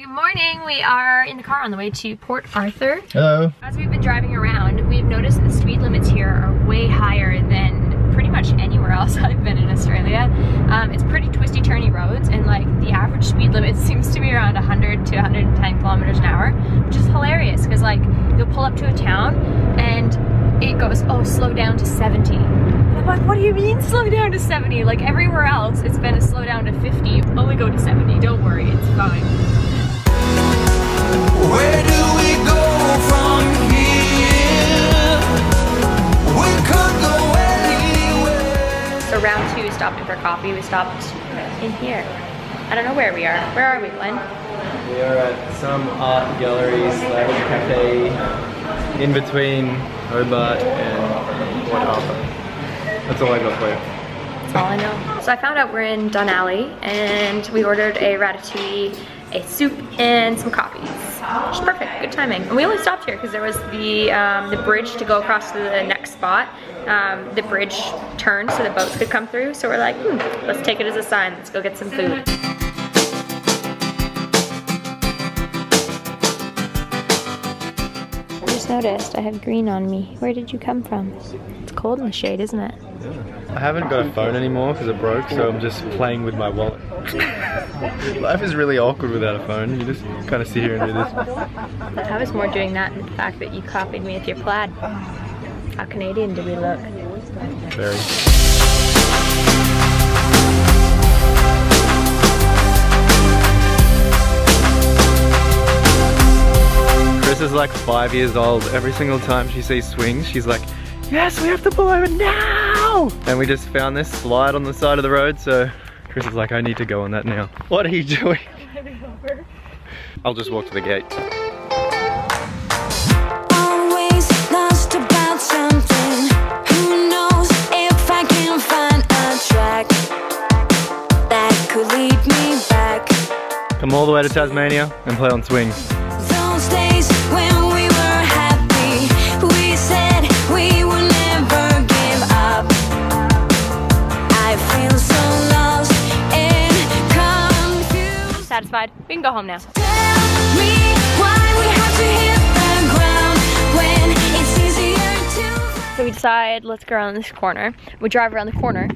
Good morning. We are in the car on the way to Port Arthur. Hello. As we've been driving around, we've noticed that the speed limits here are way higher than pretty much anywhere else I've been in Australia. It's pretty twisty, turny roads, and like the average speed limit seems to be around 100 to 110 kilometers an hour, which is hilarious because like you'll pull up to a town and it goes, oh, slow down to 70. And I'm like, what do you mean slow down to 70? Like everywhere else, it's been a slow down to 50. Only go to 70. Don't worry, it's fine. Where do we go from here? We could go anywhere. So round two, we stopped in for coffee. We stopped in here. I don't know where we are. Where are we, Glenn? We are at some art galleries, like a cafe, in between Hobart and Port Arthur. That's all I got for you. That's all I know. So I found out we're in Dunalley, and we ordered a ratatouille, a soup, and some coffees. Which is perfect, good timing. And we only stopped here because there was the bridge to go across to the next spot. The bridge turned so the boats could come through, so we're like, let's take it as a sign, let's go get some food. I just noticed I have green on me. Where did you come from? It's cold in the shade, isn't it? I haven't got a phone anymore because it broke, so I'm just playing with my wallet. Life is really awkward without a phone. You just kind of sit here and do this. I was more doing that than the fact that you copied me with your plaid. How Canadian do we look? Very. Chris is like 5 years old. Every single time she sees swings, she's like, yes, we have to pull over now! And we just found this slide on the side of the road, so Chris is like, I need to go on that now. What are you doing? I'll just walk to the gate. Come all the way to Tasmania and play on swings. Satisfied. We can go home now. Tell me why we have to hit the ground when it's easier to... So we decide, let's go around this corner. We drive around the corner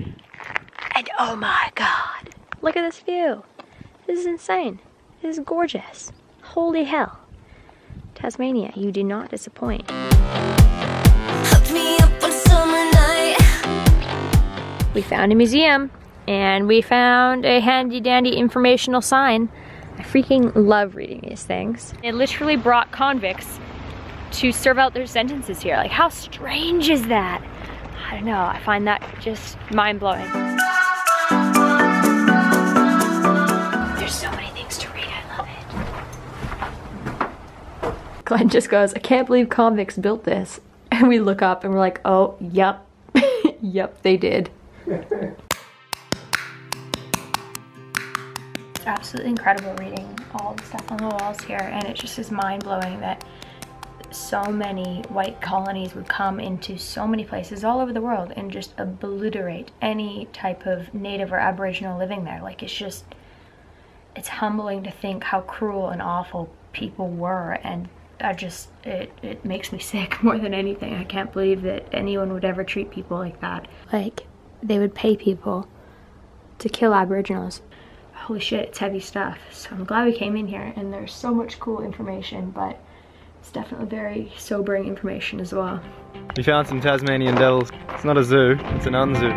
and oh my god, look at this view. This is insane. This is gorgeous. Holy hell. Tasmania, you do not disappoint. Hook me up on summer night. We found a museum. And we found a handy-dandy informational sign. I freaking love reading these things. It literally brought convicts to serve out their sentences here. Like, how strange is that? I don't know, I find that just mind-blowing. There's so many things to read, I love it. Glenn just goes, I can't believe convicts built this. And we look up and we're like, oh, yep, yep, they did. Absolutely incredible reading all the stuff on the walls here, and it just is mind-blowing that so many white colonies would come into so many places all over the world and just obliterate any type of native or aboriginal living there. Like, it's just, it's humbling to think how cruel and awful people were, and I just, it makes me sick more than anything. I can't believe that anyone would ever treat people like that. Like, they would pay people to kill Aboriginals. Holy shit, it's heavy stuff. So I'm glad we came in here, and there's so much cool information, but it's definitely very sobering information as well. We found some Tasmanian Devils. It's not a zoo, it's an unzoo.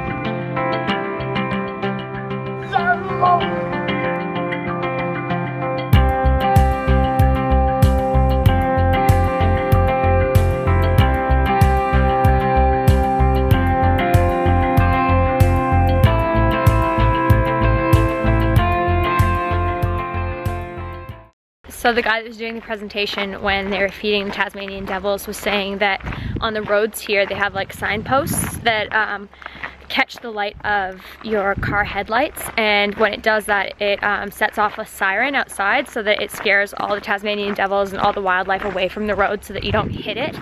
So the guy that was doing the presentation when they were feeding the Tasmanian Devils was saying that on the roads here they have like signposts that catch the light of your car headlights, and when it does that it sets off a siren outside so that it scares all the Tasmanian Devils and all the wildlife away from the road so that you don't hit it.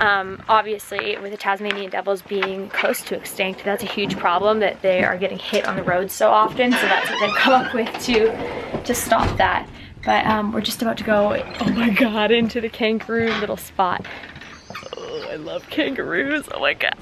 Obviously, with the Tasmanian Devils being close to extinct, that's a huge problem that they are getting hit on the roads so often, so that's what they've come up with to stop that. But we're just about to go, oh my god, into the kangaroo little spot. Oh, I love kangaroos, oh my god.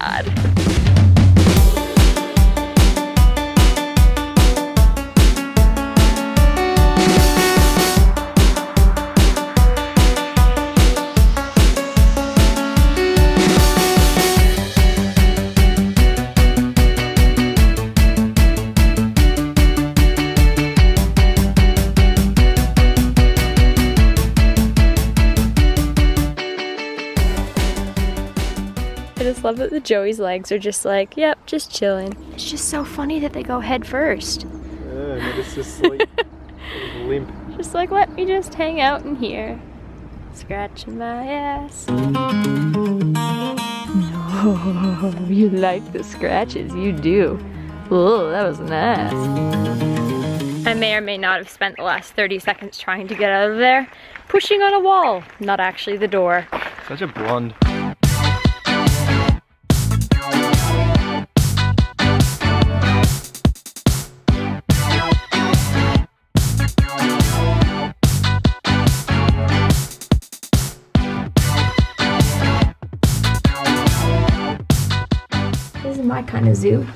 I love that the Joey's legs are just like, yep, just chilling. It's just so funny that they go head first. Yeah, it's just like limp. Just like, let me just hang out in here. Scratching my ass. Oh, you like the scratches, you do. Oh, that was nice. I may or may not have spent the last 30 seconds trying to get out of there. Pushing on a wall, not actually the door. Such a blonde. My kind of zoo.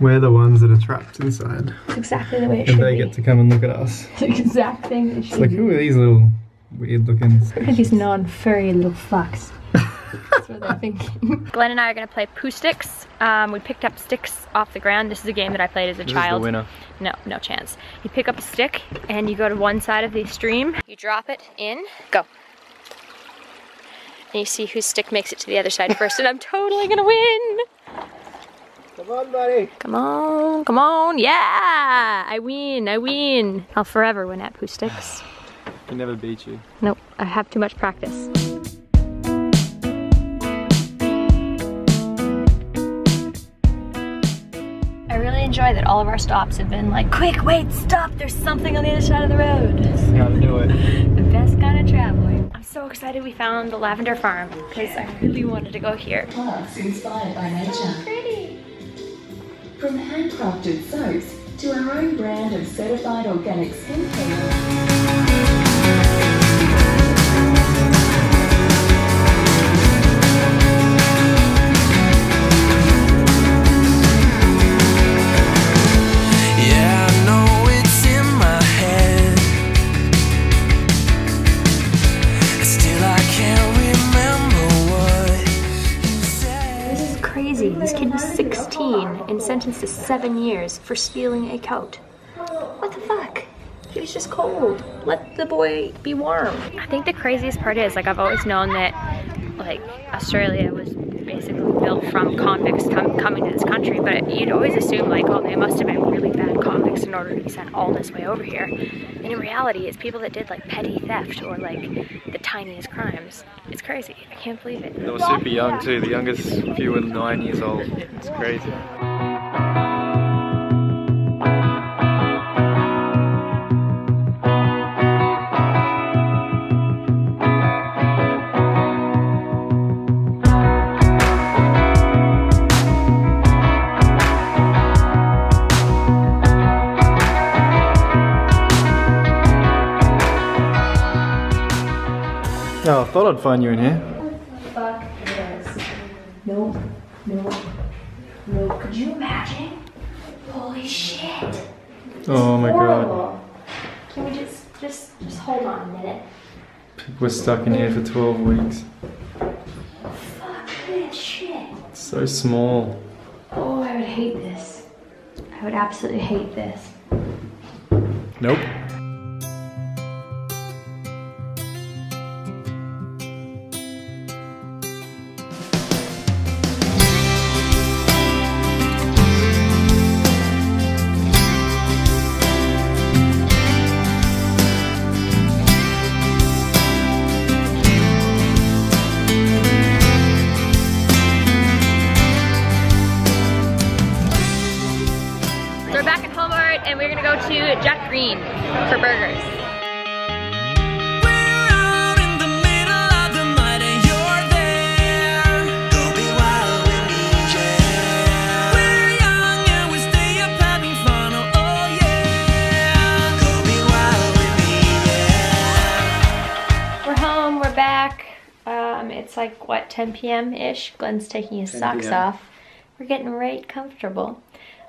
We're the ones that are trapped inside. It's exactly the way it should be. And they get to come and look at us. It's the exact thing it should be. It's like, who are these little weird looking... I think these non-furry little fucks. That's what they're thinking. Glenn and I are going to play poo sticks. We picked up sticks off the ground. This is a game that I played as a child. This is the winner. No, no chance. You pick up a stick and you go to one side of the stream. You drop it in. Go. And you see whose stick makes it to the other side first. And I'm totally going to win. Come on, buddy. Come on, come on. Yeah, I win, I win. I'll forever win at poo sticks. I can never beat you. Nope, I have too much practice. I really enjoy that all of our stops have been like, quick, wait, stop, there's something on the other side of the road. Just gotta do it. The best kind of traveling. I'm so excited we found the Lavender Farm, because I really wanted to go here. Products inspired by nature. So pretty. From handcrafted soaps to our own brand of certified organic skincare. Yeah, I know it's in my head. Still I can't remember what you said. This is crazy. This kid was 16 and sentenced to 7 years for stealing a coat. What the fuck? He was just cold. Let the boy be warm. I think the craziest part is, like, I've always known that, like, Australia was basically built from convicts coming to this country, but you'd always assume, like, oh, they must have been really bad convicts in order to be sent all this way over here. And in reality, it's people that did, like, petty theft or, like, the tiniest crimes. It's crazy. I can't believe it. They were super young, too. The youngest few were 9 years old. It's crazy. Oh, I thought I'd find you in here. Fuck yes. Nope. Nope. Nope. Could you imagine? Holy shit. This oh my horrible. God. Can we just hold on a minute? We're stuck in here for 12 weeks. Fuck that shit. It's so small. Oh, I would hate this. I would absolutely hate this. Nope. We're back in Hobart and we're gonna go to Jack Green. It's like, what, 10 p.m.-ish? Glenn's taking his socks off. We're getting right comfortable.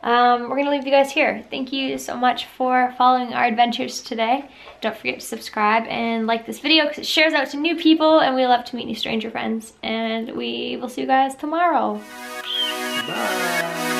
We're gonna leave you guys here. Thank you so much for following our adventures today. Don't forget to subscribe and like this video because it shares out to new people, and we love to meet new stranger friends. And we will see you guys tomorrow. Bye.